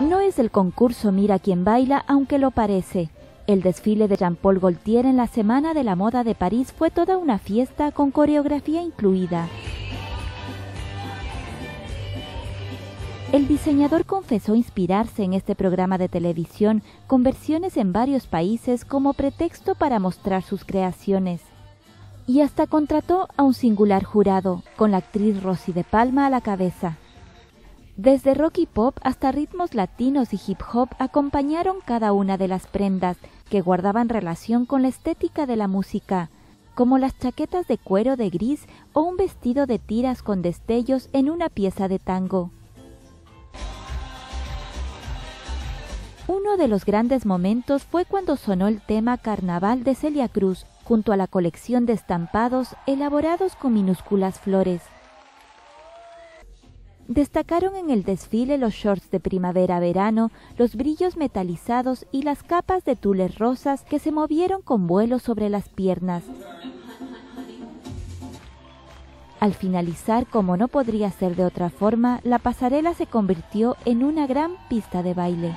No es el concurso Mira quién baila, aunque lo parece. El desfile de Jean Paul Gaultier en la Semana de la Moda de París fue toda una fiesta con coreografía incluida. El diseñador confesó inspirarse en este programa de televisión con versiones en varios países como pretexto para mostrar sus creaciones. Y hasta contrató a un singular jurado, con la actriz Rossy de Palma a la cabeza. Desde rock y pop hasta ritmos latinos y hip hop acompañaron cada una de las prendas que guardaban relación con la estética de la música, como las chaquetas de cuero de gris o un vestido de tiras con destellos en una pieza de tango. Uno de los grandes momentos fue cuando sonó el tema Carnaval de Celia Cruz, junto a la colección de estampados elaborados con minúsculas flores. Destacaron en el desfile los shorts de primavera-verano, los brillos metalizados y las capas de tules rosas que se movieron con vuelo sobre las piernas. Al finalizar, como no podría ser de otra forma, la pasarela se convirtió en una gran pista de baile.